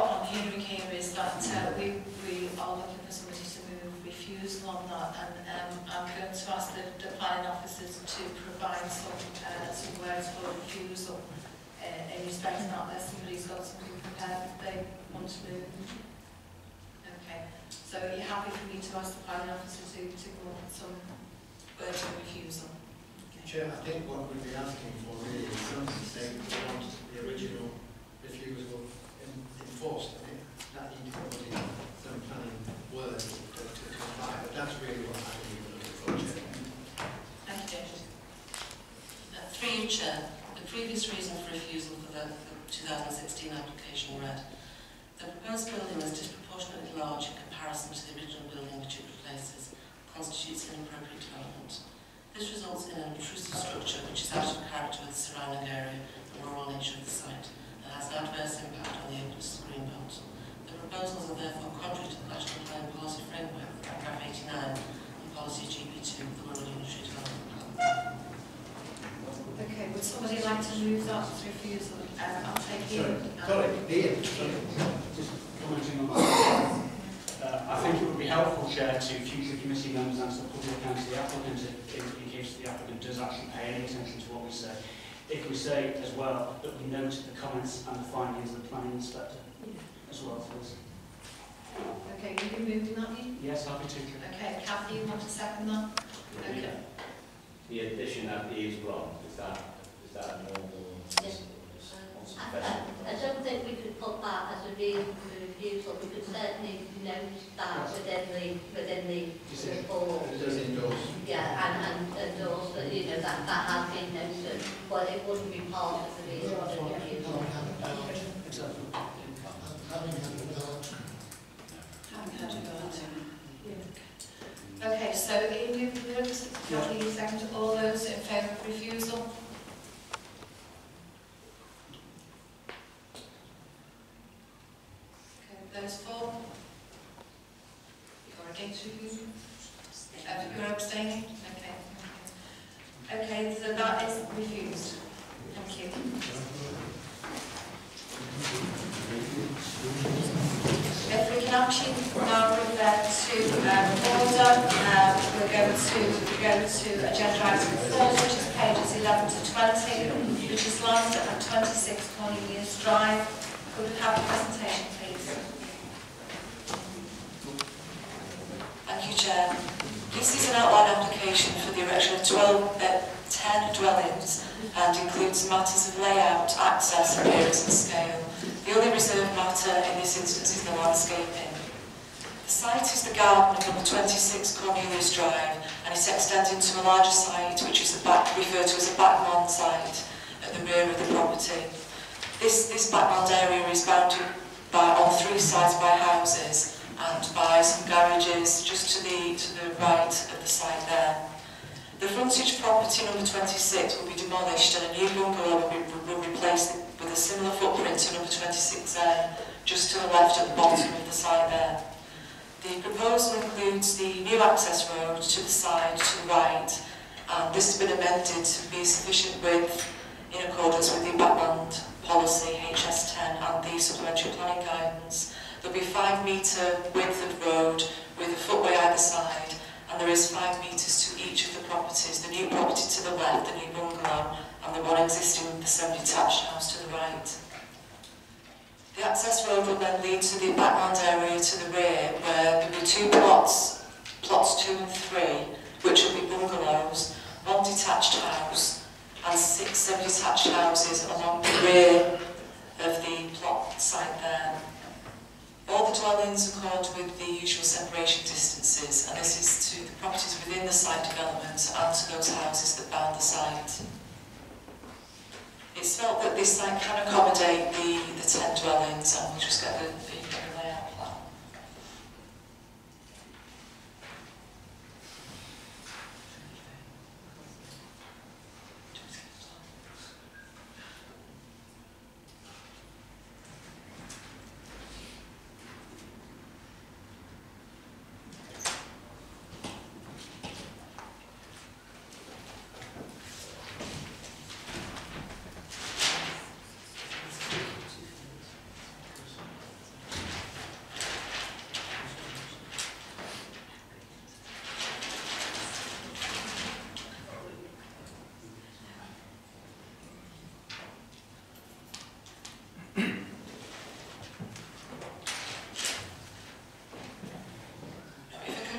got on hearing here is that we are looking for somebody to move refusal on that, and I'm going to ask the planning officers to provide some words for refusal in respect of that, that somebody's got something prepared that they want to move. Okay, so are you happy for me to ask the planning officers to go on some words for refusal? Chair, I think what we'd be asking for really is something to say we want the original refusal enforced. I think that needs probably some kind of word to apply, but that's really what I think we're looking for, Chair. Thank you, David. 3, Chair, the previous reason for refusal for the 2016 application read, the proposed building is disproportionately large in comparison to the original building which it replaces, constitutes an inappropriate development. This results in an intrusive structure which is out of character with the surrounding area and rural nature of the site and has an adverse impact on the open green belt. The proposals are therefore contrary to the National Plan Policy Framework, paragraph 89, and policy GP2 of the Wirral Unitary Development Plan. Okay, would somebody like to move that refusal? I'll take Ian. Just commenting on that. I think it would be helpful, Chair, to future committee members and to the public and to the applicant, in case the applicant does actually pay any attention to what we say, if we say as well that we note the comments and the findings of the planning inspector as well, please. Okay, will you be moving that, Ian? Yes, happy to. Okay, Kathy, you want to second that? Okay. Yeah. The addition that is wrong, is that normal? Yes. I don't think we could put that as a reason for refusal. We could certainly note that within the report. Yeah, and also, you know, that has been noted, but it wouldn't be part of the reason for the refusal. Okay, so in moving notes, Kathy, you second all those in favour of refusal. Those for? You're against refusal? You're abstaining? Okay. Okay, so that is refused. Thank you. If we can actually now bring that to order, we're going to go to agenda item 4, which is pages 11 to 20, which is lines at 26 Cornelius Drive. Could we have a presentation, please? Thank you, Chair. This is an outline application for the erection of 10 dwellings and includes matters of layout, access, appearance and scale. The only reserved matter in this instance is the landscaping. The site is the garden of number 26 Cornelius Drive and it extends into a larger site which is referred to as a backland site at the rear of the property. This backland area is bounded on 3 sides by houses and by some garages just to the right of the side there. The frontage property number 26 will be demolished and a new bungalow will be replaced with a similar footprint to number 26A, just to the left at the bottom of the side there. The proposal includes the new access road to the side, to the right, and this has been amended to be sufficient width in accordance with the backland policy HS10 and the supplementary planning guidance. There'll be 5 metre width of road with a footway either side, and there is 5 metres to each of the properties, the new property to the left, the new bungalow, and the one existing with the semi-detached house to the right. The access road will then lead to the backland area to the rear, where there'll be 2 plots, plots 2 and 3, which will be bungalows, 1 detached house, and 6 semi-detached houses along the rear of the plot site there. All the dwellings accord with the usual separation distances, and this is to the properties within the site development and to those houses that bound the site. It's felt that this site can accommodate the 10 dwellings, and we'll just get the layout plan.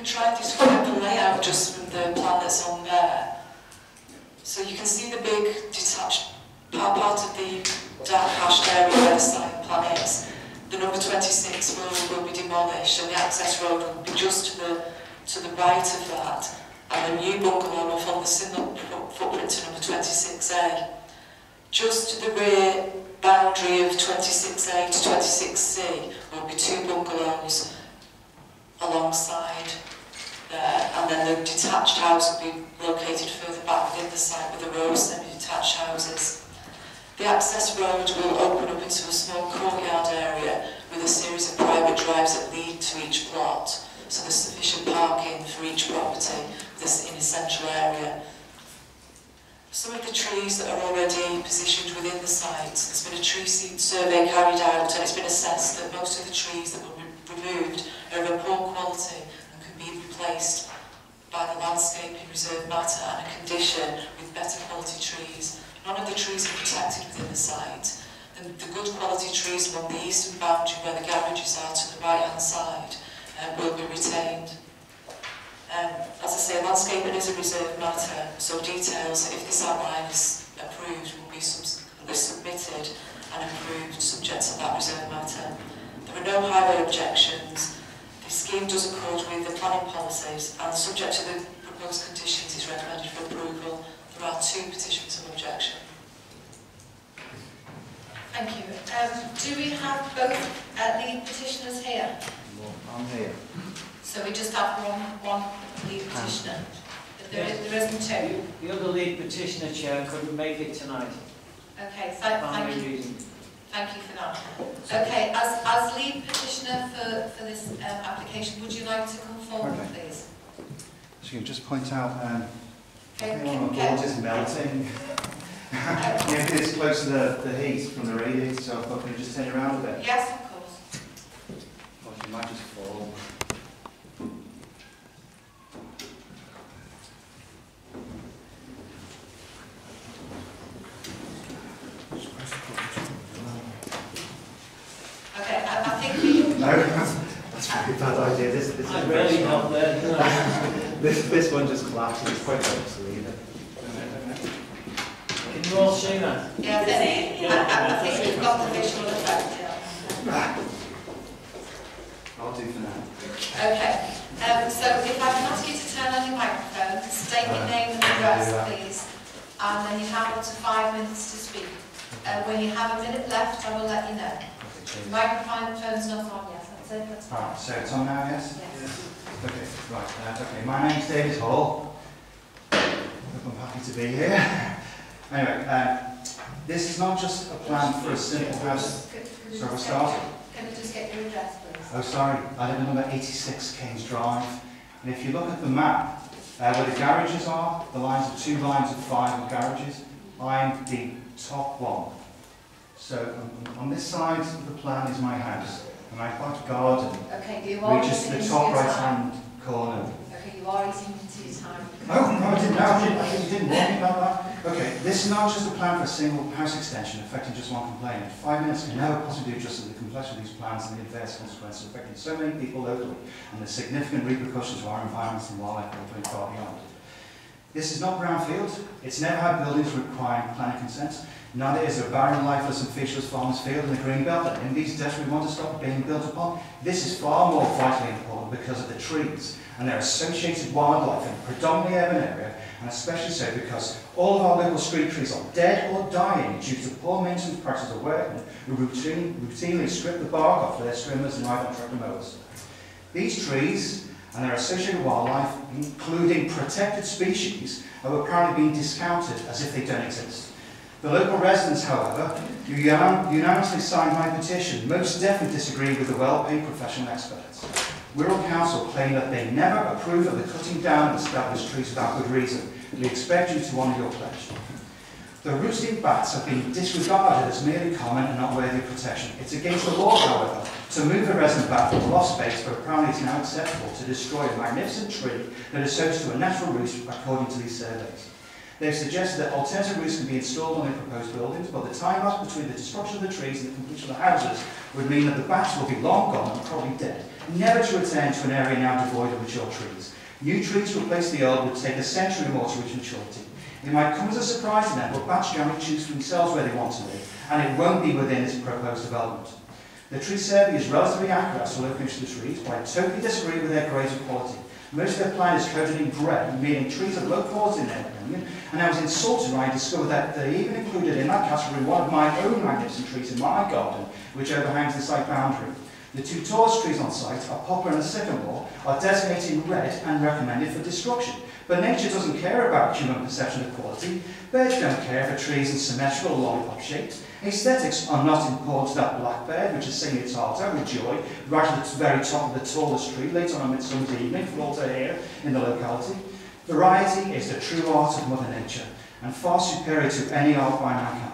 can try to sort out the layout just from the plan that's on there. So you can see the big detached part of the dark hashed area where the site plan is. The number 26 will be demolished, and the access road will be just to the right of that, and the new bungalow will follow the similar footprint to number 26A. Just to the rear boundary of 26A to 26C will be two bungalows alongside there, and then the detached house will be located further back within the site with the row of semi-detached houses. The access road will open up into a small courtyard area with a series of private drives that lead to each plot, so there's sufficient parking for each property in a central area. Some of the trees that are already positioned within the site, there's been a tree seed survey carried out, and it's been assessed that most of the trees that will be removed are of a poor quality and can be replaced by the landscaping reserve matter and a condition with better quality trees. None of the trees are protected within the site. The good quality trees along the eastern boundary where the garages are to the right hand side will be retained. As I say, landscaping is a reserved matter, so details, if this outline is approved, will be submitted and approved subject to that reserved matter. There are no highway objections. The scheme does accord with the planning policies, and subject to the proposed conditions is recommended for approval. There are two petitions of objection. Thank you. Do we have both lead petitioners here? No, I'm here. So we just have one lead petitioner. There isn't two. The other lead petitioner, Chair, couldn't make it tonight. Okay, thank you. Thank you for that. Okay, as lead petitioner for this application, would you like to come forward, please? So you just point out, my board is melting. Yeah, it's close to the heat from the radiator, so I thought, can you just turn around a bit? Yes, of course. Well, you might just fall. Okay, I think we... No, that's a really bad idea. This I really helped there. This one just collapsed. It's quite obsolete. Can you all see that? Yeah, I think you've got the visual effect. Yeah. I'll do for now. Okay. So if I can ask you to turn on your microphone, state your name and address, please, and then you have up to 5 minutes to speak. When you have a minute left, I will let you know. Microphone's not on yet, that's it, that's fine. Right, so it's on now, yes? Yes. Okay, right, okay. My name's David Hall. I'm happy to be here. Anyway, this is not just a plan for a simple house. So I'll start. Can we just get your address, please? Oh, sorry, I live at number 86 King's Drive. And if you look at the map, where the garages are, the lines are two lines of five garages. I'm the top one. So on this side of the plan is my house, and I've got a garden, which is the top right-hand corner. Okay, you are eating into your time. Oh, no, I didn't warn me about that. Okay, this is not just a plan for a single house extension affecting just one complainant. 5 minutes can never possibly adjust to the complexity of these plans and the adverse consequences affecting so many people locally, and the significant repercussions to our environment and wildlife locally far beyond. This is not brownfield. It's never had buildings requiring planning consent. Neither is a barren, lifeless and featureless farmer's field in the green belt that MPs desperately want to stop being built upon. This is far more vitally important because of the trees and their associated wildlife in a predominantly urban area, and especially so because all of our local street trees are dead or dying due to poor maintenance practices of workmen who routinely strip the bark off their trimmers and ride on tractor mowers. These trees and their associated wildlife, including protected species, are apparently being discounted as if they don't exist. The local residents, however, who unanimously signed my petition, most definitely disagree with the well-paid professional experts. Wirral Council claim that they never approve of the cutting down of established trees without good reason. They expect you to honour your pledge. The roosting bats have been disregarded as merely common and not worthy of protection. It's against the law, however, to move a resident bat from lost space, but apparently it's now acceptable to destroy a magnificent tree that is serves to a natural roost according to these surveys. They've suggested that alternative roofs can be installed on the proposed buildings, but the time lapse between the destruction of the trees and the completion of the houses would mean that the bats will be long gone and probably dead, never to return to an area now devoid of mature trees. New trees to replace the old would take a century or more to reach maturity. It might come as a surprise to them, but Batch Jammer choose for themselves where they want to live, and it won't be within this proposed development. The tree survey is relatively accurate as to location of the trees, but I totally disagree with their grades of quality. Most of their plan is coded in grey, meaning trees of low quality in their opinion, and I was insulted when I discovered that they even included in that category one of my own magnificent trees in my garden, which overhangs the site boundary. The two tallest trees on site, a poplar and a sycamore, are designated in red and recommended for destruction. But nature doesn't care about human perception of quality. Birds don't care for trees in symmetrical lollipop shapes. Aesthetics are not important to that blackbird, which is singing its heart out with joy, right at the very top of the tallest tree, late on a midsummer's evening, for all to hear in the locality. Variety is the true art of Mother Nature, and far superior to any art by mankind.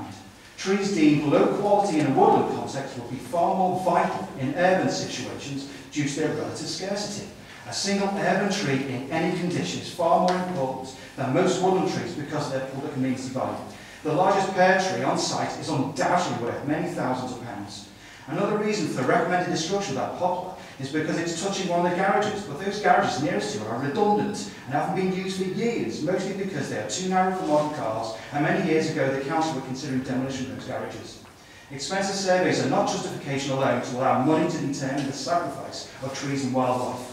Trees deemed low quality in a woodland context will be far more vital in urban situations due to their relative scarcity. A single urban tree in any condition is far more important than most woodland trees because of their public and community value. The largest pear tree on site is undoubtedly worth many thousands of pounds. Another reason for the recommended destruction of that poplar is because it's touching one of the garages, but those garages nearest to it are redundant and haven't been used for years, mostly because they are too narrow for modern cars, and many years ago the council were considering demolition of those garages. Expensive surveys are not justification alone to allow money to determine the sacrifice of trees and wildlife.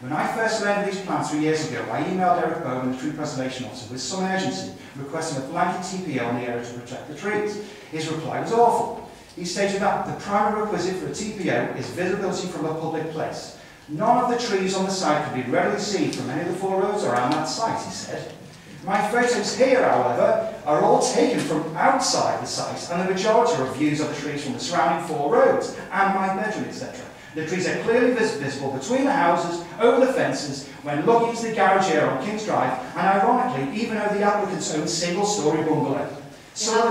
When I first learned of these plans 3 years ago, I emailed Eric Bowman, the Tree Preservation Officer, with some urgency, requesting a blanket TPO on the area to protect the trees. His reply was awful. He stated that the primary requisite for a TPO is visibility from a public place. None of the trees on the site could be readily seen from any of the four roads around that site, he said. My photos here, however, are all taken from outside the site, and the majority are views of the trees from the surrounding four roads, and my bedroom, etc. The trees are clearly visible between the houses, over the fences, when looking into the garage here on King's Drive, and ironically, even over the applicant's own single-storey bungalow. Some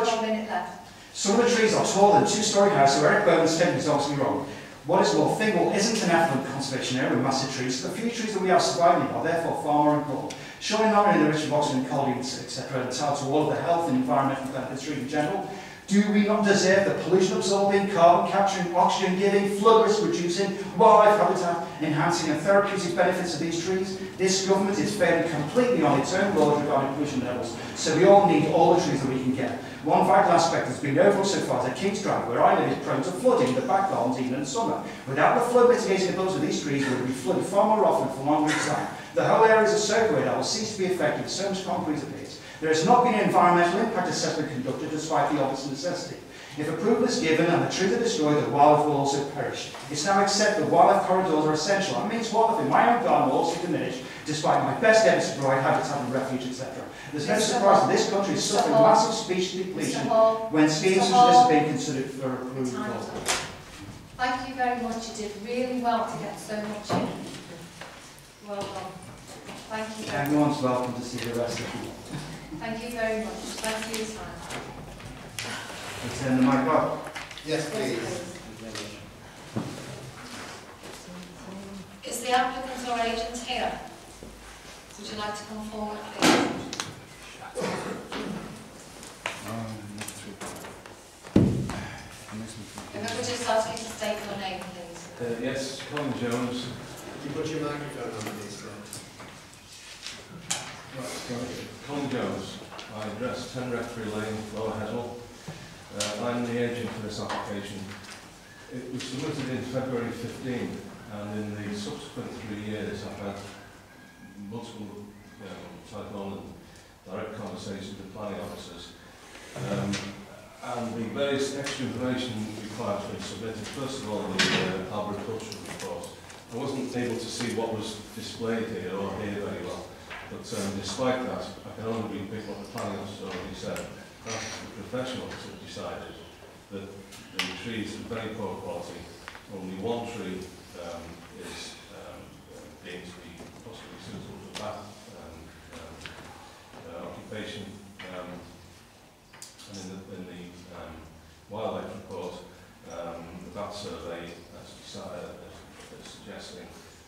of the trees are taller than a two-storey house, so Eric Bowman's statement is obviously wrong. What is more, Thingwall isn't an affluent conservation area with massive trees, so the few trees that we have surviving are therefore far more important. Surely not only the rich of Oxford and Colin, etc., entitled to all of the health and environmental benefits of trees in general. Do we not deserve the pollution-absorbing, carbon-capturing, oxygen-giving, flood risk-reducing, wildlife habitat, enhancing and therapeutic benefits of these trees? This government is failing completely on its own laws regarding pollution levels, so we all need all the trees that we can get. One vital aspect that's been overlooked so far is that King's Drive, where I live, is prone to flooding the back gardens even in summer. Without the flood mitigating ability of these trees, we would be flooded far more often for longer time. The whole area is a soakaway that will cease to be effective as so much concrete appears. There has not been an environmental impact assessment conducted despite the obvious necessity. If approval is given and the trees are destroyed, the wildlife will also perish. It's now accepted that wildlife corridors are essential. That means wildlife in my own garden will also diminish, despite my best efforts to provide habitat and refuge, etc. There's no surprise that this country is suffering massive species depletion when schemes such as this are being considered for approval. Thank you very much. You did really well to get so much in. Well done. Thank you. Everyone's welcome to see the rest of you. Thank you very much. Thank you, Simon. Let's turn the mic up. Yes, please. Is the applicant or agent here? Would you like to come forward, please? If I could just ask you to state your name, please. Yes, Colin Jones. Can you put your microphone on, please, Colin Jones, my address 10 Referee Lane, Lower Heddle. I'm the agent for this application. It was submitted in February 15, and in the subsequent 3 years I've had multiple telephone and direct conversations with planning officers. And the various extra information required to be submitted, first of all the arboricultural report. I wasn't able to see what was displayed here or here very well. But despite that, I can only repeat what the planning officer already said. That's the professionals have decided that the trees are very poor quality. Only one tree is deemed to be possibly suitable for that occupation. And in the wildlife report, the bat survey is suggesting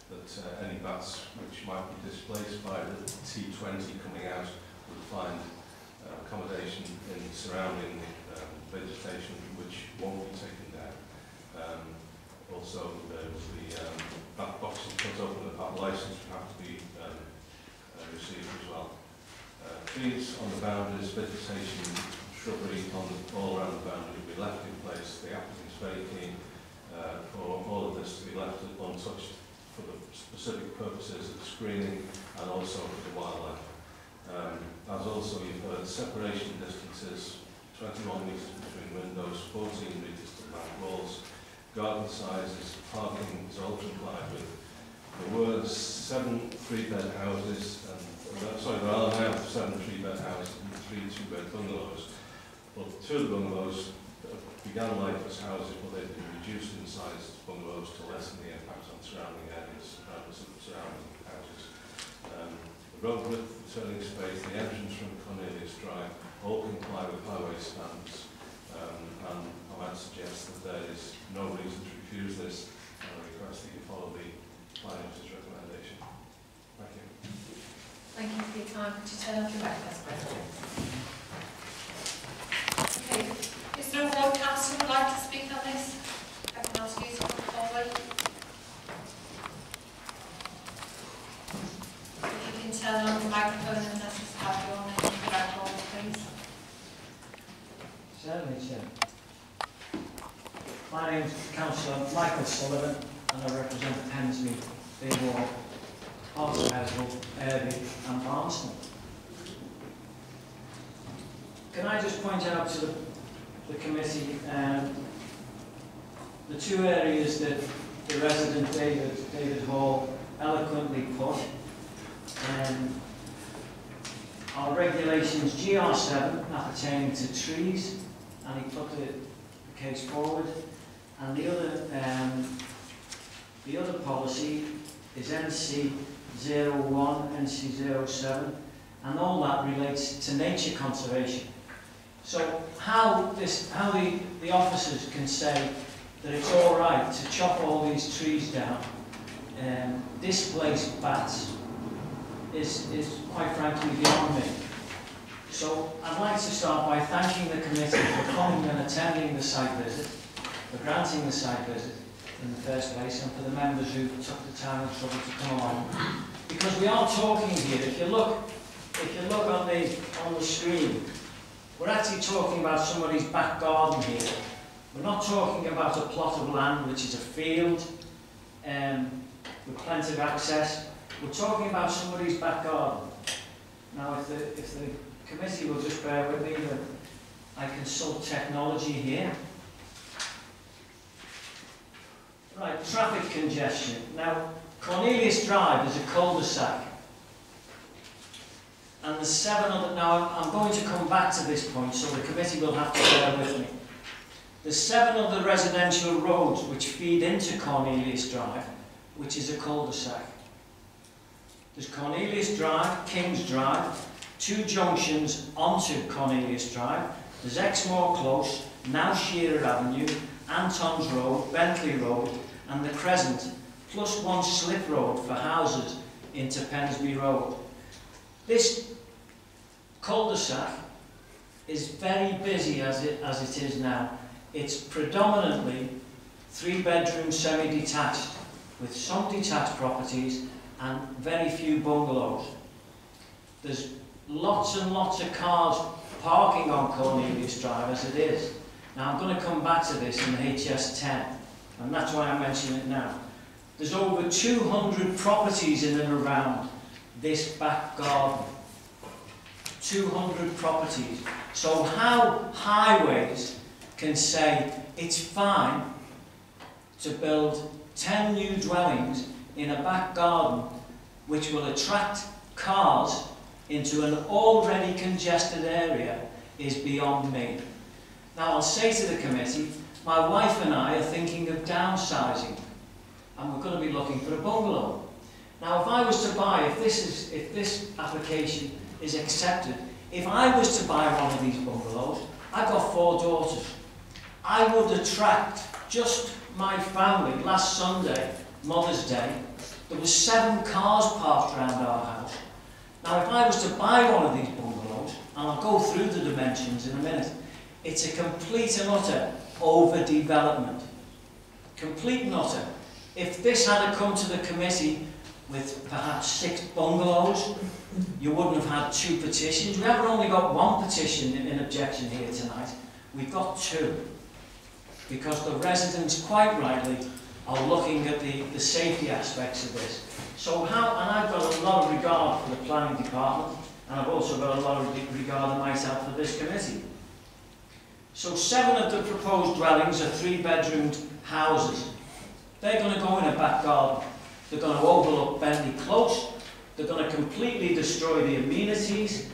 that any bats which might be displaced by the T20 coming out would find accommodation in the surrounding vegetation, which won't be taken down. also that box that comes open and that license would have to be received as well. Trees on the boundaries, vegetation, shrubbery all around the boundary would be left in place. The applicant is very keen for all of this to be left untouched for the specific purposes of screening and also for the wildlife. As also you've heard, separation distances, 21 metres between windows, 14 metres to back walls, garden sizes, parking is all complied with. There were there are now seven 3-bed houses and 3 2-bed bungalows. Well, 2 of the bungalows began life as houses, but they've been reduced in size to bungalows to lessen the impact on surrounding areas and surrounding houses. The road width, the turning space, the entrance from Cornelius Drive all comply with highway standards. And I might suggest that there is no reason to refuse this, and I request that you follow the planning officer's recommendation. Thank you. Thank you for your time. Could you turn off your mic, that's great. Okay. Is there a Wirral Council who would like to speak on this? Everyone else needs to come forward. If you can turn on the microphone and let us have your name for that call, please. Certainly, Chair. My name is Councillor Michael Sullivan and I represent Pensby, Road, Arthur, Irby and Barnstable. Can I just point out to the committee the 2 areas that the resident David Hall eloquently put. Our regulations GR7 appertaining to trees, and he put the case forward, and the other policy is NC01, NC07, and all that relates to nature conservation. So how the officers can say that it's all right to chop all these trees down and displace bats is quite frankly beyond me. So I'd like to start by thanking the committee for coming and attending the site visit, for granting the site visit in the first place, and for the members who took the time and trouble to come along. Because we are talking here, if you look on the screen, we're actually talking about somebody's back garden here. We're not talking about a plot of land which is a field with plenty of access. We're talking about somebody's back garden. Now, if the committee will just bear with me that I consult technology here. Right, traffic congestion. Now, Cornelius Drive is a cul-de-sac. And the 7 other, now I'm going to come back to this point, so the committee will have to bear with me. The 7 other residential roads which feed into Cornelius Drive, which is a cul-de-sac. There's Cornelius Drive, King's Drive, 2 junctions onto Cornelius Drive. There's Exmoor Close, now Shearer Avenue, Anton's Road, Bentley Road, and the Crescent, plus 1 slip road for houses into Pensby Road. This cul-de-sac is very busy as it is now. It's predominantly 3-bedroom semi-detached, with some detached properties and very few bungalows. There's lots and lots of cars parking on Cornelius Drive as it is. Now I'm going to come back to this in the HS10, and that's why I mention it now. There's over 200 properties in and around this back garden, 200 properties. So how highways can say it's fine to build 10 new dwellings in a back garden which will attract cars into an already congested area is beyond me. Now I'll say to the committee, my wife and I are thinking of downsizing and we're going to be looking for a bungalow. Now if I was to buy, if this application is accepted, if I was to buy one of these bungalows, I've got 4 daughters. I would attract just my family, last Sunday, Mother's Day, there were 7 cars parked around our house. Now if I was to buy one of these bungalows, and I'll go through the dimensions in a minute, it's a complete and utter overdevelopment. Complete nutter. If this had come to the committee with perhaps 6 bungalows, you wouldn't have had 2 petitions. We haven't only got 1 petition in objection here tonight, we've got 2. Because the residents, quite rightly, are looking at the safety aspects of this. So how, and I've got a lot of regard for the planning department, and I've also got a lot of regard myself for this committee. So 7 of the proposed dwellings are 3-bedroomed houses. They're going to go in a back garden. They're going to overlook Bentley Close. They're going to completely destroy the amenities,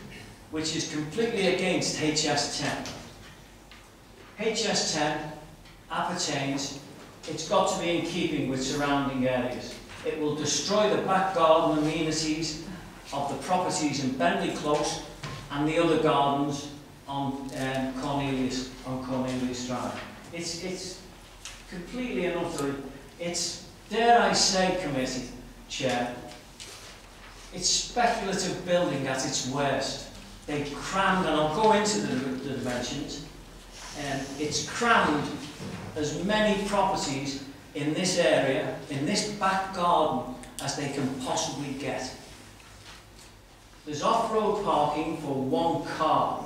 which is completely against HS10. HS10 appertains, it's got to be in keeping with surrounding areas. It will destroy the back garden amenities of the properties in Bentley Close and the other gardens on Cornelius Drive. It's completely and utterly, it's, dare I say, committee chair, it's speculative building at its worst. They crammed, and I'll go into the dimensions, it's crammed as many properties in this area, in this back garden, as they can possibly get. There's off-road parking for 1 car,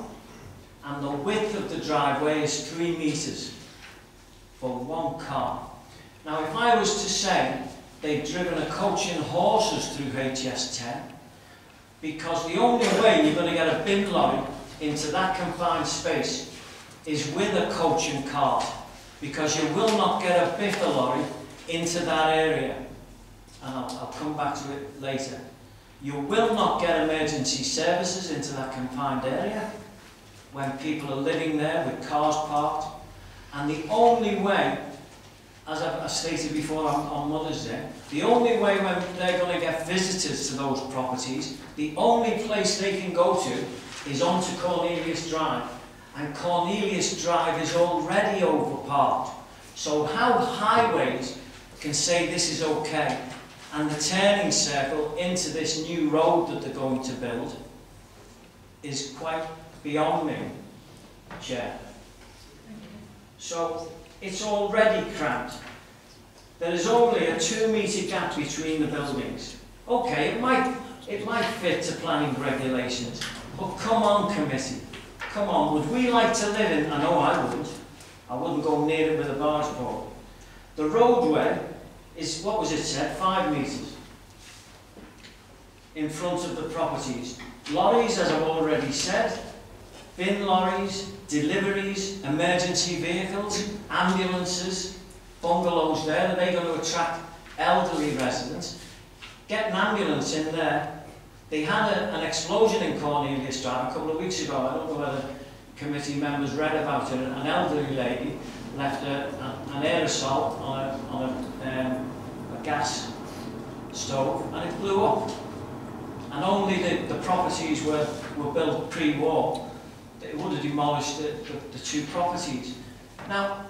and the width of the driveway is 3 metres for 1 car. Now, if I was to say they've driven a coach and horses through HS10, because the only way you're going to get a bin lorry into that confined space is with a coach and cart, because you will not get a biffa lorry into that area. And I'll come back to it later. You will not get emergency services into that confined area when people are living there with cars parked. And the only way, as I stated before on Mother's Day, the only way when they're going to get visitors to those properties, the only place they can go to is onto Cornelius Drive. And Cornelius Drive is already overparked. So how highways can say this is okay? And the turning circle into this new road that they're going to build is quite beyond me, Chair. So it's already cramped. There is only a 2-metre gap between the buildings. Okay, it might fit to planning regulations, but come on, committee. Come on, would we like to live in? I know I wouldn't. I wouldn't go near it with a barge pole. The roadway is, what was it said, 5 metres in front of the properties. Lorries, as I've already said, bin lorries, deliveries, emergency vehicles, ambulances, bungalows there. Are they going to attract elderly residents? Get an ambulance in there. They had an explosion in Cornelius Drive a couple of weeks ago. I don't know whether committee members read about it. An elderly lady left an aerosol on a gas stove and it blew up. And only the properties were built pre-war. It would have demolished the 2 properties. Now,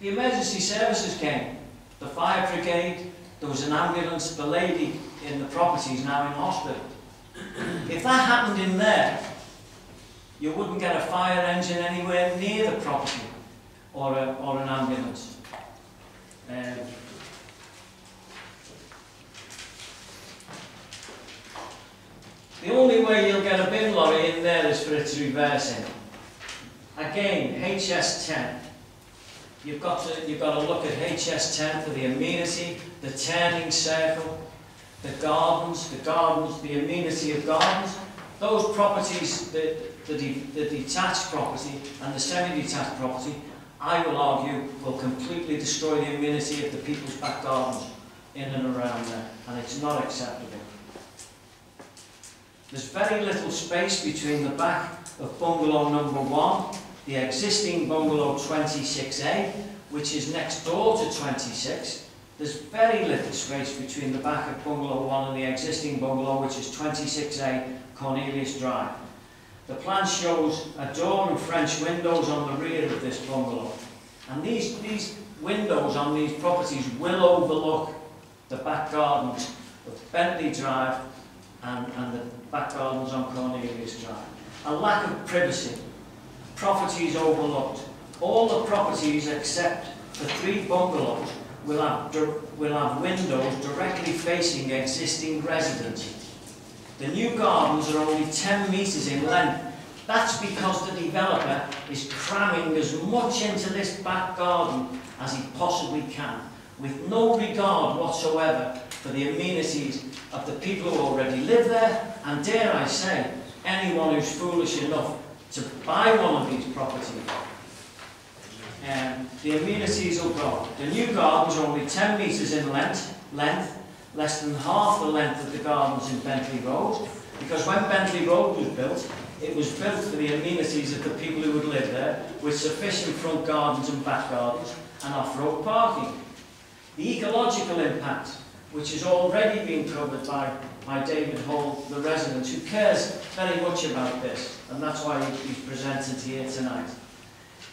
the emergency services came. The fire brigade, there was an ambulance, the lady in the properties now in hospital. If that happened in there, you wouldn't get a fire engine anywhere near the property or an ambulance. The only way you'll get a bin lorry in there is for it to reverse in. Again, HS10. You've got to look at HS10 for the amenity, the turning circle, the gardens, the amenity of gardens. Those properties, the detached property and the semi-detached property, I will argue, will completely destroy the amenity of the people's back gardens in and around there, and it's not acceptable. There's very little space between the back of bungalow number 1, the existing bungalow 26A, which is next door to 26. There's very little space between the back of bungalow 1 and the existing bungalow, which is 26A Cornelius Drive. The plan shows a door and French windows on the rear of this bungalow. And these windows on these properties will overlook the back gardens of Bentley Drive and the back gardens on Cornelius Drive. A lack of privacy. Properties overlooked. All the properties except The three bungalows will have windows directly facing existing residents. The new gardens are only 10 metres in length. That's because the developer is cramming as much into this back garden as he possibly can, with no regard whatsoever for the amenities of the people who already live there, and dare I say, anyone who's foolish enough to buy one of these properties. The amenities will grow. The new gardens are only 10 metres in length, less than half the length of the gardens in Bentley Road, because when Bentley Road was built, it was built for the amenities of the people who would live there, with sufficient front gardens and back gardens and off-road parking. The ecological impact, which has already been covered by David Hall, the resident, who cares very much about this, and that's why he's presented here tonight.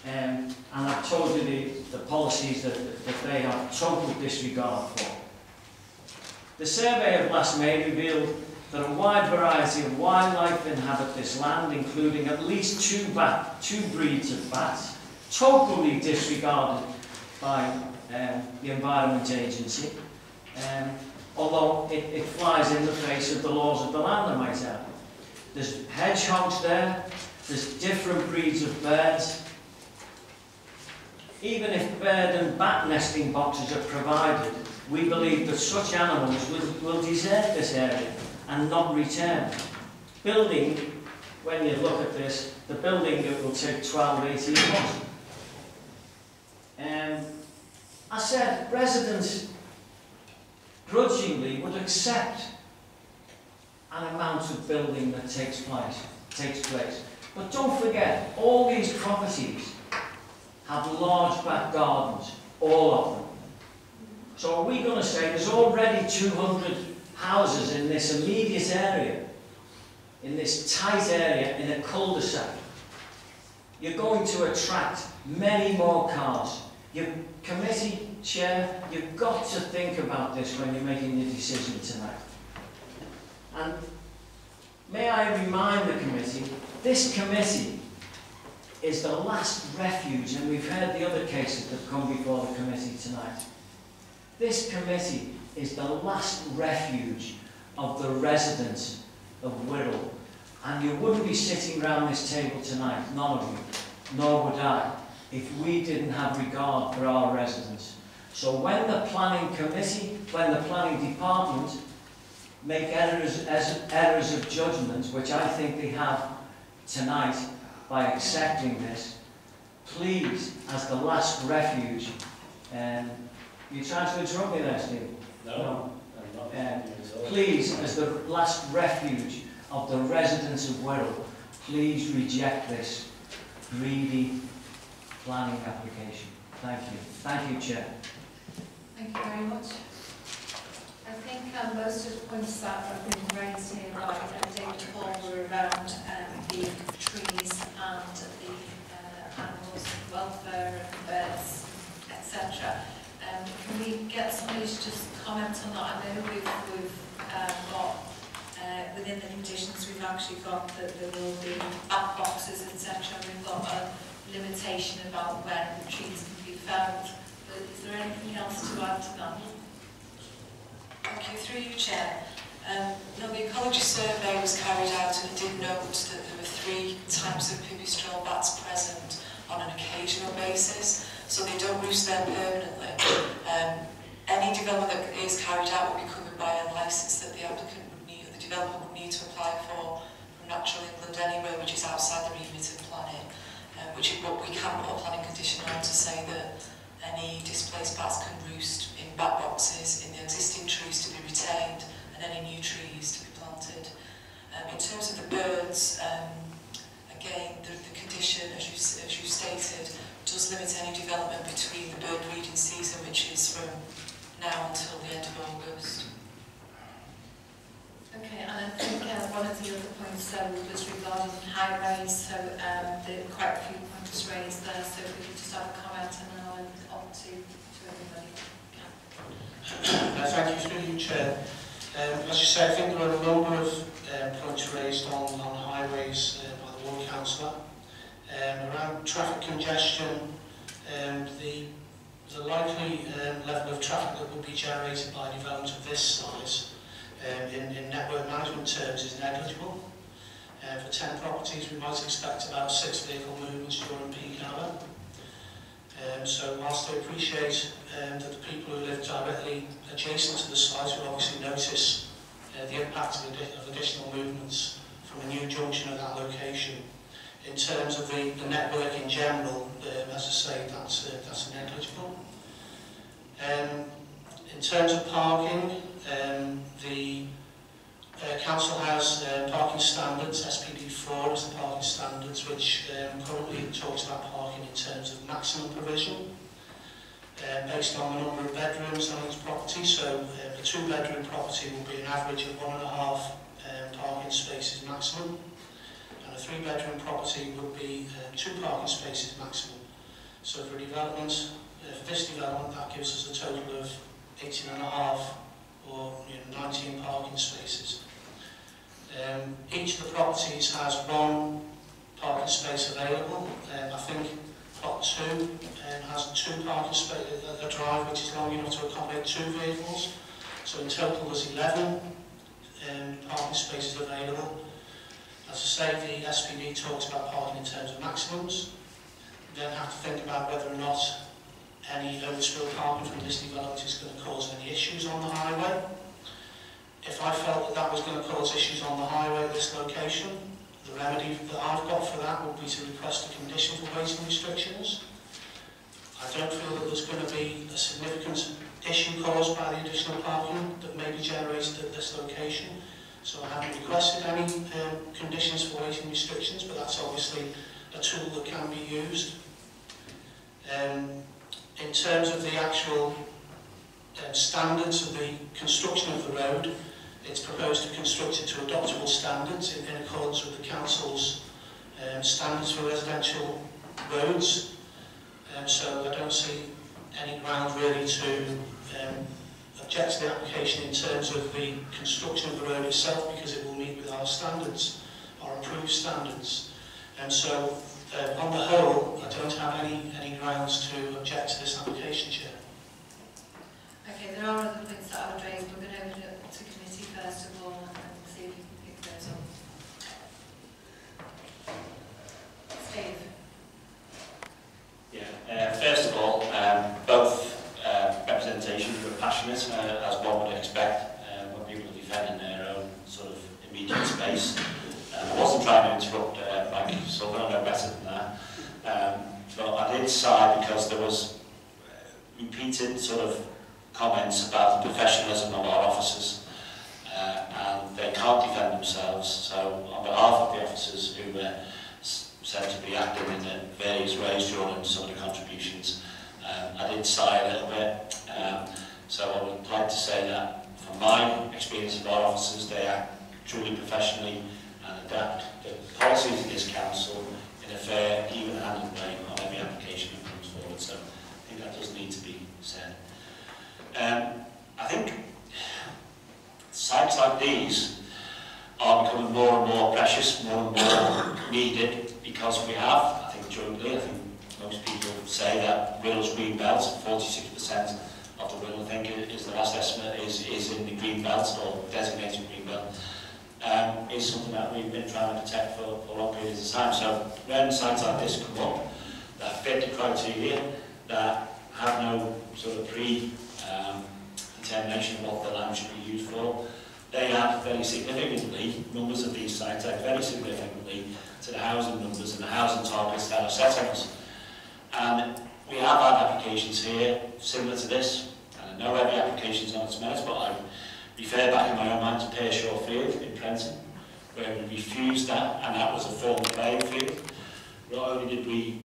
And I've told you the policies that they have total disregard for. The survey of last May revealed that a wide variety of wildlife inhabit this land, including at least two breeds of bats, totally disregarded by the Environment Agency, although it flies in the face of the laws of the land, I might add. There's hedgehogs there, there's different breeds of birds. Even if bird and bat nesting boxes are provided, we believe that such animals will desert this area and not return. Building, when you look at this, the building it will take 12, 18 months. I said residents grudgingly would accept an amount of building that takes place. But don't forget, all these properties have large back gardens, all of them. So are we going to say there's already 200 houses in this immediate area, in this tight area, in a cul-de-sac? You're going to attract many more cars. Your committee chair, you've got to think about this when you're making your decision tonight. And may I remind the committee, this committee is the last refuge, and we've heard the other cases that come before the committee tonight. This committee is the last refuge of the residents of Wirral. And you wouldn't be sitting round this table tonight, none of you, nor would I, if we didn't have regard for our residents. So when the planning committee, when the planning department make errors of judgment, which I think they have tonight by accepting this, please, as the last refuge, you trying to interrupt me there, Steve? No. Please, as the last refuge of the residents of Wirral, please reject this greedy planning application. Thank you. Thank you, Chair. Thank you very much. I think most of the points that have been raised here by David Hall were around the trees and the animals, welfare and birds, etc. Can we get somebody to just comment on that? I know we've got, within the conditions, we've actually got that there will be bat boxes, etc. We've got a limitation about when the trees can be found. But is there anything else to add to that? Okay, through you, Chair. The ecology survey was carried out and it did note that there were 3 types of pipistrelle bats present on an occasional basis, so they don't roost there permanently. Any development that is carried out will be covered by a licence that the applicant would need, or the developer would need to apply for from Natural England anywhere which is outside the remit of planning, which is what we can put a planning condition on to say that any displaced bats can roost in bat boxes in the existing trees to be retained and any new trees to be planted. In terms of the birds, again, the condition, as you stated, does limit any development between the bird breeding season, which is from now until the end of August. Okay, and I think one of the other points was regarding highways, so there were quite a few points raised there, so if we could just have a comment and then I'll end it on to everybody. Yeah. Thank you, Chair. As you said, I think there were a number of points raised on highways by the Ward Councillor. Around traffic congestion, the There's a likely level of traffic that would be generated by development of this size, in network management terms, is negligible. For 10 properties, we might expect about 6 vehicle movements during peak hour. So whilst I appreciate that the people who live directly adjacent to the site will obviously notice the impact of additional movements from a new junction at that location, in terms of the network in general, as I say, that's negligible. In terms of parking, the council has parking standards, SPD4 is the parking standards, which currently talks about parking in terms of maximum provision, based on the number of bedrooms on each property. So the 2-bedroom property will be an average of 1.5 parking spaces maximum, and a 3-bedroom property would be 2 parking spaces maximum. So for development, for this development, that gives us a total of 18.5 or 19 parking spaces. Each of the properties has 1 parking space available. I think plot 2 has 2 parking spaces at the drive, which is long enough to accommodate 2 vehicles. So in total there's 11 parking spaces available. As I say, the SPD talks about parking in terms of maximums. You then have to think about whether or not any overspill parking from this development is going to cause any issues on the highway. If I felt that that was going to cause issues on the highway at this location, the remedy that I've got for that would be to request a condition for weighting restrictions. I don't feel that there's going to be a significant issue caused by the additional parking that may be generated at this location, so I haven't requested any conditions for weighting restrictions, but that's obviously a tool that can be used. In terms of the actual standards of the construction of the road, it's proposed to construct it to adoptable standards in accordance with the council's standards for residential roads. So I don't see any ground really to object to the application in terms of the construction of the road itself, because it will meet with our standards, our approved standards. And so on the whole, I don't have any grounds to object to this application, Chair. Okay, there are other things that I would raise. We're going to open it to committee first of all, and see if we can pick those up. Steve. Yeah, first of all, both representations were passionate, as one would expect, when people are defending their own sort of immediate space. I wasn't trying to interrupt Mike Sullivan, I know better than that. But I did sigh because there was repeated sort of comments about the professionalism of our officers, and they can't defend themselves. So on behalf of the officers who were said to be active in the various ways during some of the contributions, I did sigh a little bit. So I would like to say that from my experience of our officers, they act truly professionally and adapt the policies of this council in a fair, even-handed way on every application that comes forward. So I think that does need to be said. I think sites like these are becoming more and more precious, more and more needed, because we have, I think jointly, I think most people say that Wirral's green belt, 46% of the Wirral, I think is the last estimate, is in the green belt or designated green belt. Is something that we've been trying to protect for long periods of time. So when sites like this come up, that fit the criteria, that have no sort of pre-determination of what the land should be used for, they add very significantly, numbers of these sites add very significantly to the housing numbers and the housing targets that are set on us. And we have had applications here similar to this, and I know every application is on its merits, but I refer back in my own mind to Peasholm Field in Prenton, where we refused that, and that was a form of playing field. Not only did we